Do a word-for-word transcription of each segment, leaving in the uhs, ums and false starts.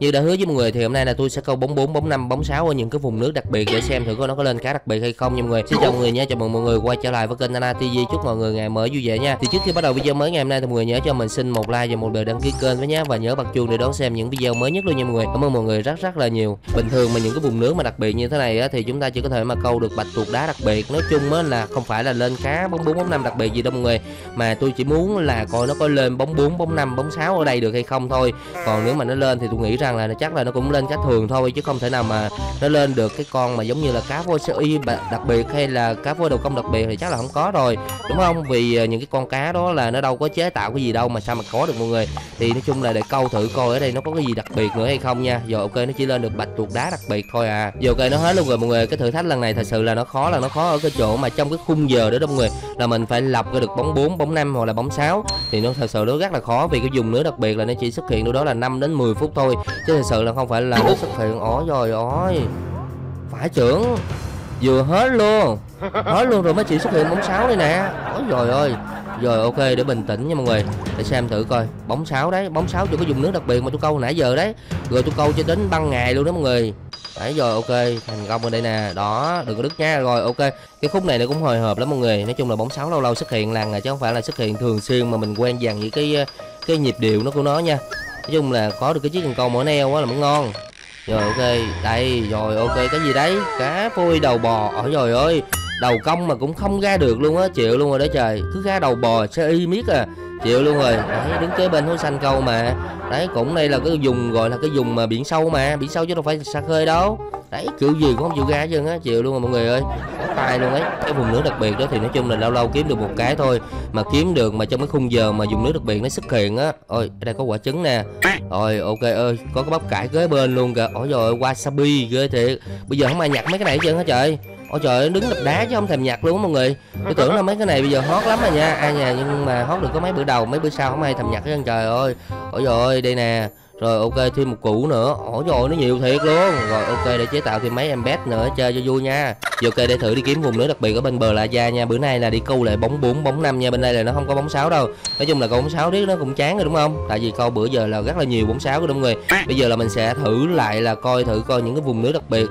Như đã hứa với mọi người thì hôm nay là tôi sẽ câu bóng bốn, bóng năm, bóng sáu ở những cái vùng nước đặc biệt để xem thử coi nó có lên cá đặc biệt hay không nha mọi người. Xin chào mọi người nha, chào mừng mọi người quay trở lại với kênh Nana ti vi. Chúc mọi người ngày mới vui vẻ nha. Thì trước khi bắt đầu video mới ngày hôm nay thì mọi người nhớ cho mình xin một like và một lời đăng ký kênh với nhé, và nhớ bật chuông để đón xem những video mới nhất luôn nha mọi người. Cảm ơn mọi người rất rất là nhiều. Bình thường mà những cái vùng nước mà đặc biệt như thế này á, thì chúng ta chỉ có thể mà câu được bạch tuộc đá đặc biệt. Nói chung á là không phải là lên cá bóng bốn, bóng năm đặc biệt gì đâu mọi người, mà tôi chỉ muốn là coi nó có lên bóng bốn, bóng năm, bóng sáu ở đây được hay không thôi. Còn nếu mà nó lên thì tôi nghĩ ra là nó chắc là nó cũng lên cá thường thôi, chứ không thể nào mà nó lên được cái con mà giống như là cá voi sơ y đặc biệt hay là cá voi đầu công đặc biệt thì chắc là không có rồi, đúng không? Vì những cái con cá đó là nó đâu có chế tạo cái gì đâu mà sao mà có được mọi người. Thì nói chung là để câu thử coi ở đây nó có cái gì đặc biệt nữa hay không nha. Rồi ok, nó chỉ lên được bạch tuộc đá đặc biệt thôi à. Rồi ok, nó hết luôn rồi mọi người. Cái thử thách lần này thật sự là nó khó, là nó khó ở cái chỗ mà trong cái khung giờ đó đó mọi người, là mình phải lọc ra được bóng bốn, bóng năm hoặc là bóng sáu thì nó thật sự nó rất là khó, vì cái vùng nữa đặc biệt là nó chỉ xuất hiện đâu đó là năm đến mười phút thôi, chứ thật sự là không phải là nó xuất hiện. Ổ rồi ôi phải trưởng vừa hết luôn, hết luôn rồi mới chỉ xuất hiện bóng sáu đây nè. Ôi rồi ơi, rồi ok, để bình tĩnh nha mọi người, để xem thử coi bóng sáu đấy. Bóng sáu chưa có dùng nước đặc biệt mà tôi câu nãy giờ đấy, rồi tôi câu cho đến ban ngày luôn đó mọi người. Đấy rồi ok, thành công ở đây nè, đó đừng có đứt nha. Rồi ok, cái khúc này nó cũng hồi hộp lắm mọi người. Nói chung là bóng sáu lâu lâu xuất hiện lần này chứ không phải là xuất hiện thường xuyên mà mình quen dần với cái cái nhịp điệu nó của nó nha. Nói chung là có được cái chiếc cần câu mỏ neo á là cũng ngon. Rồi ok, đây rồi ok, cái gì đấy, cá phôi đầu bò. Ôi rồi ơi, đầu công mà cũng không ra được luôn á, chịu luôn rồi đấy trời. Cứ ra đầu bò xe y miết à, chịu luôn rồi. Đấy, đứng kế bên hố xanh câu mà. Đấy, cũng đây là cái vùng gọi là cái vùng mà biển sâu mà, biển sâu chứ đâu phải xa khơi đâu. Đấy, kiểu gì cũng không chịu ra chứ á, chịu luôn rồi mọi người ơi, có tay luôn ấy. Cái vùng nước đặc biệt đó thì nói chung là lâu lâu kiếm được một cái thôi, mà kiếm được mà trong cái khung giờ mà vùng nước đặc biệt nó xuất hiện á. Ôi, ở đây có quả trứng nè. Rồi ok ơi, có cái bắp cải kế bên luôn kìa. Ôi rồi wasabi ghê thiệt. Bây giờ không ai nhặt mấy cái này hết trơn hả trời. Ôi trời, đứng đập đá chứ không thèm nhặt luôn á mọi người. Tôi tưởng là mấy cái này bây giờ hot lắm mà nha. Ai nhà nhưng mà hot được có mấy bữa đầu, mấy bữa sau không ai thèm nhặt hết trơn trời ơi. Ôi rồi đây nè. Rồi ok, thêm một củ nữa. Ôi rồi nó nhiều thiệt luôn. Rồi ok, để chế tạo thêm mấy em bé nữa chơi cho vui nha. Rồi ok, để thử đi kiếm vùng nước đặc biệt ở bên bờ La Gia nha. Bữa nay là đi câu lại bóng bốn, bóng năm nha. Bên đây là nó không có bóng sáu đâu. Nói chung là câu bóng sáu riết nó cũng chán rồi đúng không? Tại vì câu bữa giờ là rất là nhiều bóng sáu đúng không người. Bây giờ là mình sẽ thử lại là coi thử coi những cái vùng nước đặc biệt.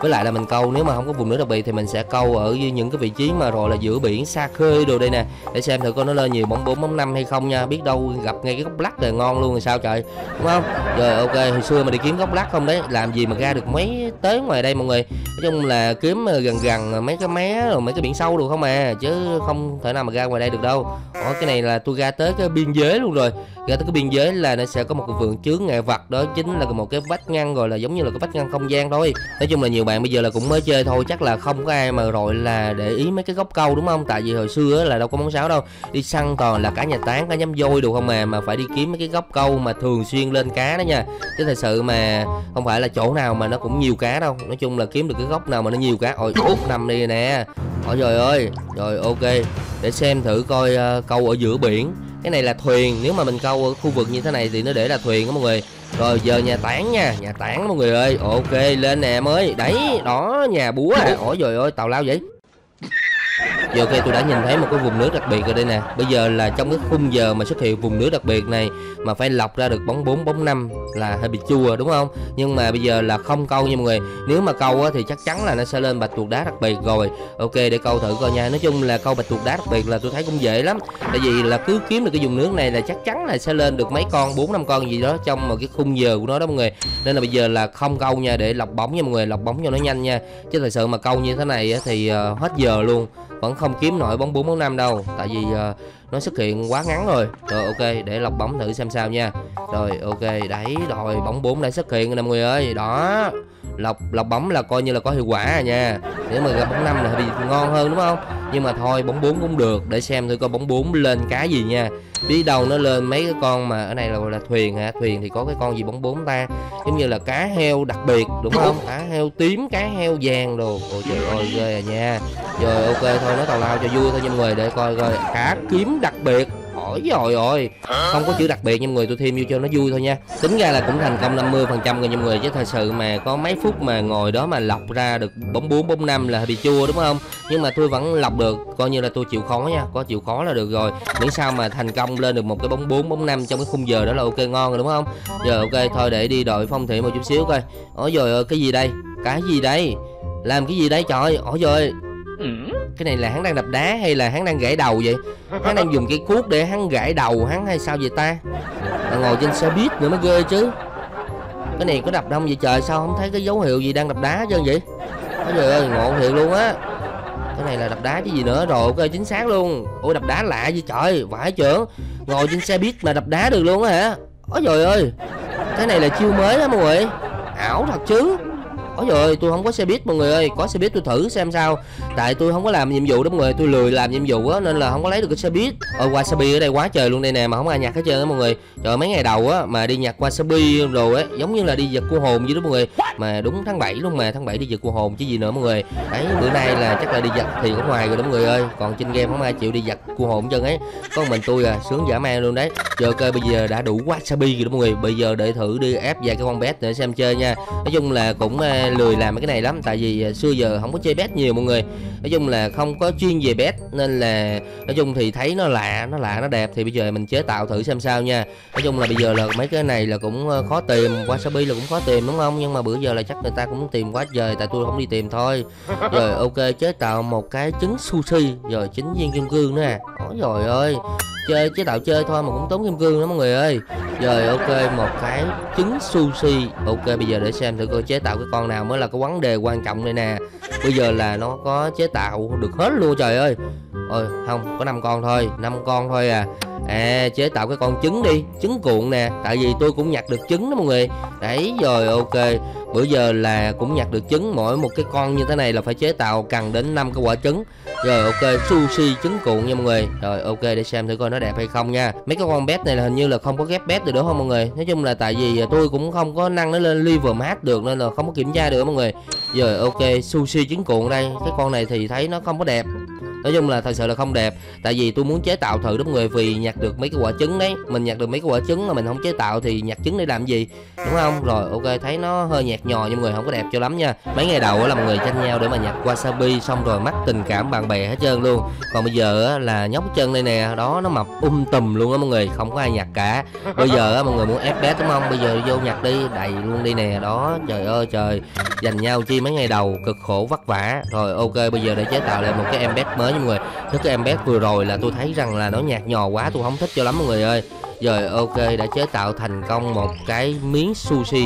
Với lại là mình câu, nếu mà không có vùng nước đặc biệt thì mình sẽ câu ở những cái vị trí mà rồi là giữa biển xa khơi đồ đây nè, để xem thử coi nó lên nhiều bóng bốn, bóng năm hay không nha. Biết đâu gặp ngay cái góc lắc là ngon luôn rồi sao trời, đúng không? Rồi ok, hồi xưa mà đi kiếm góc lắc không đấy, làm gì mà ra được mấy tới ngoài đây mọi người. Nói chung là kiếm gần gần mấy cái mé rồi mấy cái biển sâu được không à, chứ không thể nào mà ra ngoài đây được đâu. Ủa, cái này là tôi ra tới cái biên giới luôn rồi. Ra tới cái biên giới là nó sẽ có một cái vườn chướng nghệ vật, đó chính là một cái vách ngăn, rồi là giống như là cái vách ngăn không gian thôi. Nói chung là nhiều bạn bây giờ là cũng mới chơi thôi, chắc là không có ai mà rồi là để ý mấy cái góc câu đúng không? Tại vì hồi xưa là đâu có bóng sáu đâu, đi săn toàn là cả nhà tán, cả nhám voi được không mà, mà phải đi kiếm mấy cái góc câu mà thường xuyên lên cá đó nha. Chứ thật sự mà không phải là chỗ nào mà nó cũng nhiều cá đâu. Nói chung là kiếm được cái góc nào mà nó nhiều cá. Ôi út nằm đi nè. Ôi trời ơi. Rồi ok, để xem thử coi uh, câu ở giữa biển. Cái này là thuyền, nếu mà mình câu ở khu vực như thế này thì nó để là thuyền đó mọi người. Rồi giờ nhà tảng nha, nhà tảng mọi người ơi. Ok, lên nè mới. Đấy, đó nhà búa. Ôi trời ơi, tào lao vậy. Giờ ok, tôi đã nhìn thấy một cái vùng nước đặc biệt rồi đây nè. Bây giờ là trong cái khung giờ mà xuất hiện vùng nước đặc biệt này mà phải lọc ra được bóng bốn, bóng năm là hơi bị chua đúng không? Nhưng mà bây giờ là không câu nha mọi người. Nếu mà câu á, thì chắc chắn là nó sẽ lên bạch tuộc đá đặc biệt rồi. Ok, để câu thử coi nha. Nói chung là câu bạch tuộc đá đặc biệt là tôi thấy cũng dễ lắm. Tại vì là cứ kiếm được cái vùng nước này là chắc chắn là sẽ lên được mấy con, bốn năm con gì đó trong một cái khung giờ của nó đó mọi người. Nên là bây giờ là không câu nha, để lọc bóng nha mọi người, lọc bóng cho nó nhanh nha. Chứ thật sự mà câu như thế này á, thì uh, hết giờ luôn. Vẫn không kiếm nổi bóng bốn, bóng năm đâu. Tại vì uh, nó xuất hiện quá ngắn rồi. Rồi ok, để lọc bóng thử xem sao nha. Rồi ok, đấy rồi, bóng bốn đã xuất hiện rồi nè mọi người ơi. Đó, lọc lọc bóng là coi như là có hiệu quả à nha. Nếu mà gặp bóng năm là thì ngon hơn đúng không? Nhưng mà thôi bóng bốn cũng được, để xem thử coi bóng bốn lên cá gì nha. Biết đâu nó lên mấy cái con mà ở này là, là thuyền hả? Thuyền thì có cái con gì bóng bốn ta? Giống như là cá heo đặc biệt đúng không? Cá heo tím, cá heo vàng đồ. Ôi trời ơi, ghê à nha. Rồi ok, thôi nói tào lao cho vui thôi nha mọi người, để coi coi cá kiếm đặc biệt. Ôi Ôi rồi rồi, không có chữ đặc biệt nha mọi người, tôi thêm vô cho nó vui thôi nha. Tính ra là cũng thành công năm mươi phần trăm rồi nha mọi người, chứ thật sự mà có mấy phút mà ngồi đó mà lọc ra được bóng bốn bóng năm là bị chua đúng không? Nhưng mà tôi vẫn lọc được, coi như là tôi chịu khó nha, có chịu khó là được rồi. Miễn sao mà thành công lên được một cái bóng bốn bóng năm trong cái khung giờ đó là ok, ngon rồi đúng không? Giờ ok thôi để đi đội phong thủy một chút xíu coi. Ôi rồi cái gì đây? Cái gì đây? Làm cái gì đây trời? Ôi rồi. Cái này là hắn đang đập đá hay là hắn đang gãy đầu vậy? Hắn đang dùng cái cuốc để hắn gãy đầu hắn hay sao vậy ta? Mà ngồi trên xe buýt nữa mới ghê chứ. Cái này có đập đông vậy trời, sao không thấy cái dấu hiệu gì đang đập đá chứ vậy? Ôi trời ơi, ngộ thiệt luôn á. Cái này là đập đá chứ gì nữa. Rồi ok, chính xác luôn. Ôi đập đá lạ vậy trời, vãi chưởng. Ngồi trên xe buýt mà đập đá được luôn á hả? Ôi trời ơi, cái này là chiêu mới á mọi người. Ảo thật chứ. Ôi trời ơi, tôi không có xe buýt mọi người ơi, có xe buýt tôi thử xem sao. Tại tôi không có làm nhiệm vụ đó mọi người, tôi lười làm nhiệm vụ á nên là không có lấy được cái xe buýt. Ôi wasabi ở đây quá trời luôn đây nè mà không ai nhặt hết trơn á mọi người. Trời mấy ngày đầu á mà đi nhặt wasabi rồi á, giống như là đi giật cua hồn vậy đó mọi người. Mà đúng tháng bảy luôn mà, tháng bảy đi giật cua hồn chứ gì nữa mọi người. Đấy, bữa nay là chắc là đi giật thì ở ngoài rồi đó mọi người ơi, còn trên game không ai chịu đi giật cua hồn trơn ấy. Có mình tôi à, sướng dã man luôn đấy. Giờ ok, bây giờ đã đủ wasabi rồi đó mọi người. Bây giờ để thử đi ép vài cái con bet để xem chơi nha. Nói chung là cũng lười làm cái này lắm, tại vì xưa giờ không có chơi bet nhiều mọi người, nói chung là không có chuyên về bet nên là nói chung thì thấy nó lạ nó lạ nó đẹp thì bây giờ mình chế tạo thử xem sao nha. Nói chung là bây giờ là mấy cái này là cũng khó tìm, wasabi là cũng khó tìm đúng không, nhưng mà bữa giờ là chắc người ta cũng tìm quá trời, tại tôi không đi tìm thôi. Rồi ok, chế tạo một cái trứng sushi rồi chín viên kim cương nữa à. Ôi trời ơi, chơi chế tạo chơi thôi mà cũng tốn kim cương đó mọi người ơi. Rồi ok, một cái trứng sushi. Ok bây giờ để xem thử coi chế tạo cái con nào mới là cái vấn đề quan trọng đây nè. Bây giờ là nó có chế tạo được hết luôn trời ơi. Ôi không, có năm con thôi, năm con thôi à. À chế tạo cái con trứng đi, trứng cuộn nè, tại vì tôi cũng nhặt được trứng đó mọi người. Đấy rồi ok, bữa giờ là cũng nhặt được trứng, mỗi một cái con như thế này là phải chế tạo cần đến năm cái quả trứng. Rồi ok, sushi trứng cuộn nha mọi người. Rồi ok, để xem thử coi nó đẹp hay không nha. Mấy cái con bet này là hình như là không có ghép bet được đúng không mọi người. Nói chung là tại vì tôi cũng không có năng nó lên level max được nên là không có kiểm tra được mọi người. Rồi ok, sushi trứng cuộn đây, cái con này thì thấy nó không có đẹp. Nói chung là thật sự là không đẹp, tại vì tôi muốn chế tạo thử đó mọi người, vì nhặt được mấy cái quả trứng đấy, mình nhặt được mấy cái quả trứng mà mình không chế tạo thì nhặt trứng để làm gì đúng không. Rồi ok, thấy nó hơi nhạt nhò nhưng mọi người không có đẹp cho lắm nha. Mấy ngày đầu là mọi người tranh nhau để mà nhặt wasabi xong rồi mắc tình cảm bạn bè hết trơn luôn. Còn bây giờ là nhóc chân đây nè, đó nó mập um tùm luôn á mọi người, không có ai nhặt cả. Bây giờ mọi người muốn ép bé đúng không, bây giờ vô nhặt đi, đầy luôn đi nè. Đó trời ơi trời, dành nhau chi mấy ngày đầu cực khổ vất vả. Rồi ok, bây giờ để chế tạo lại một cái em bé mới nha mọi người. Thế cái em bé vừa rồi là tôi thấy rằng là nó nhạt nhò quá, tôi không thích cho lắm mọi người ơi. Rồi ok, đã chế tạo thành công một cái miếng sushi,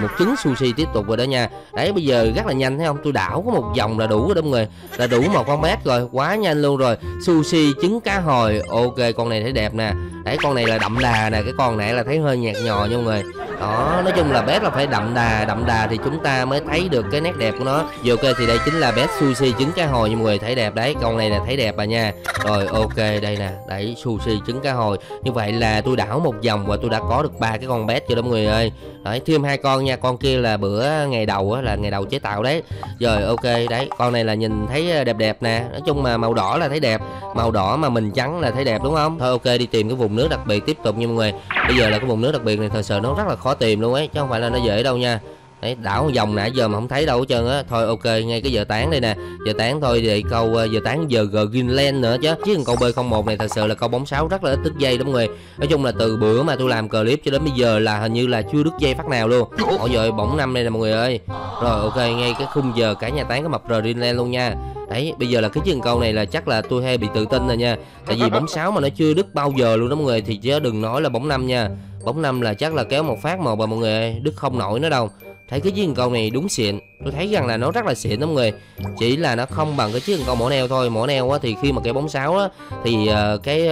một trứng sushi tiếp tục rồi đó nha. Đấy bây giờ rất là nhanh thấy không, tôi đảo có một vòng là đủ rồi đó mọi người, là đủ một con mét rồi, quá nhanh luôn rồi. Sushi trứng cá hồi, ok con này thấy đẹp nè. Đấy con này là đậm đà nè, cái con này là thấy hơi nhạt nhò nha mọi người. Đó, nói chung là bét là phải đậm đà, đậm đà thì chúng ta mới thấy được cái nét đẹp của nó. Giờ ok thì đây chính là bét sushi trứng cá hồi nha mọi người, thấy đẹp đấy, con này là thấy đẹp à nha. Rồi ok đây nè, đấy sushi trứng cá hồi. Như vậy là tôi đảo một vòng và tôi đã có được ba cái con bét cho đó mọi người ơi. Đấy thêm hai con nha, con kia là bữa ngày đầu á, là ngày đầu chế tạo đấy. Rồi ok đấy, con này là nhìn thấy đẹp đẹp nè, nói chung mà màu đỏ là thấy đẹp, màu đỏ mà mình trắng là thấy đẹp đúng không. Thôi ok, đi tìm cái vùng nước đặc biệt tiếp tục nha mọi người. Bây giờ là cái vùng nước đặc biệt này thật sự nó rất là khó tìm luôn ấy, chứ không phải là nó dễ đâu nha. Đấy, đảo vòng nãy giờ mà không thấy đâu hết trơn á. Thôi ok, ngay cái giờ tán đây nè, giờ tán thôi để câu giờ tán giờ G Greenland nữa chứ. Chứ câu B không một này thật sự là câu bóng sáu rất là ít đứt dây đúng mọi người. Nói chung là từ bữa mà tôi làm clip cho đến bây giờ là hình như là chưa đứt dây phát nào luôn. Ôi giời, bóng năm đây nè mọi người ơi. Rồi ok, ngay cái khung giờ cả nhà tán cái mập R Greenland luôn nha. Đấy, bây giờ là cái chân câu này là chắc là tôi hay bị tự tin rồi nha. Tại vì bóng sáu mà nó chưa đứt bao giờ luôn đó mọi người, thì chứ đừng nói là bóng năm nha. Bóng năm là chắc là kéo một phát một mà mọi người ơi, đứt không nổi nữa đâu. Thấy cái chiếc cần câu này đúng xịn, tôi thấy rằng là nó rất là xịn đó mọi người, chỉ là nó không bằng cái chiếc cần câu mỏ neo thôi. Mỏ neo á thì khi mà kéo bóng sáu á thì uh, cái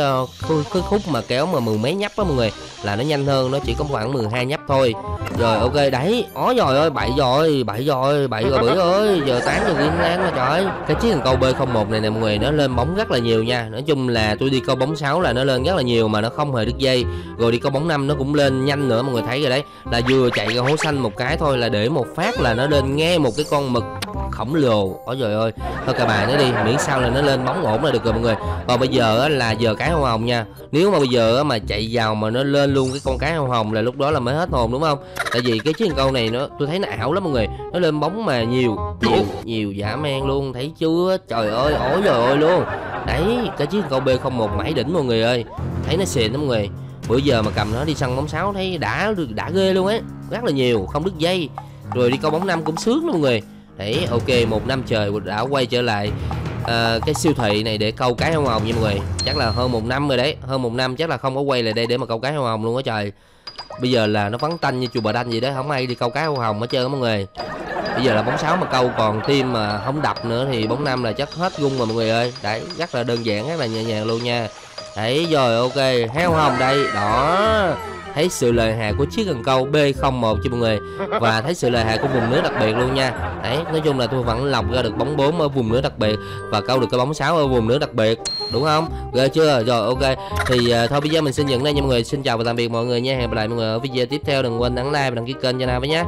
uh, cái khúc mà kéo mà mười mấy nhấp á mọi người là nó nhanh hơn, nó chỉ có khoảng mười hai nhấp thôi. Rồi ok đấy, ó rồi ơi, bậy rồi bậy rồi bậy rồi bưởi ơi, giờ tán giờ Green Lan mà trời. Cái chiếc cần câu B không một này nè mọi người, nó lên bóng rất là nhiều nha. Nói chung là tôi đi câu bóng sáu là nó lên rất là nhiều mà nó không hề đứt dây, rồi đi câu bóng năm nó cũng lên nhanh nữa mọi người thấy rồi đấy, là vừa chạy ra hố xanh một cái thôi là để một phát là nó lên nghe một cái con mực khổng lồ. Ôi trời ơi, thôi cà bài nó đi, miễn sao là nó lên bóng ổn là được rồi mọi người. Còn bây giờ là giờ cái hồng hồng nha. Nếu mà bây giờ mà chạy vào mà nó lên luôn cái con cái hồng hồng là lúc đó là mới hết hồn đúng không? Tại vì cái chiếc câu này nó tôi thấy nó ảo lắm mọi người, nó lên bóng mà nhiều nhiều nhiều dã man luôn, thấy chưa? Trời ơi, ối trời ơi luôn. Đấy, cái chiếc câu B không một mãi đỉnh mọi người ơi, thấy nó xịn lắm mọi người. Bữa giờ mà cầm nó đi săn bóng sáu thấy đã đã ghê luôn á, rất là nhiều, không đứt dây. Rồi đi câu bóng năm cũng sướng lắm mọi người. Đấy, ok, một năm trời đã quay trở lại à, cái siêu thị này để câu cái hồng hồng nha mọi người. Chắc là hơn một năm rồi đấy, hơn một năm chắc là không có quay lại đây để mà câu cái hồng hồng luôn á trời. Bây giờ là nó vắng tanh như chùa Bà Đanh gì đấy, không ai đi câu cái hồng hồng hết trơn á mọi người. Bây giờ là bóng sáu mà câu còn tim mà không đập nữa thì bóng năm là chắc hết gung rồi mọi người ơi. Đấy, rất là đơn giản, rất là nhẹ nhàng luôn nha. Đấy rồi, ok, heo hồng đây, đó. Thấy sự lợi hại của chiếc cần câu B không một cho mọi người. Và thấy sự lợi hại của vùng nước đặc biệt luôn nha. Đấy, nói chung là tôi vẫn lọc ra được bóng bốn ở vùng nước đặc biệt và câu được cái bóng sáu ở vùng nước đặc biệt, đúng không? Ghê chưa? Rồi ok. Thì uh, thôi bây giờ mình xin dừng đây nha mọi người. Xin chào và tạm biệt mọi người nha. Hẹn gặp lại mọi người ở video tiếp theo. Đừng quên nhấn like và đăng ký kênh cho Nana với nhé.